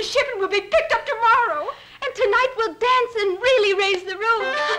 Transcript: the ship and we'll be picked up tomorrow. And tonight we'll dance and really raise the roof.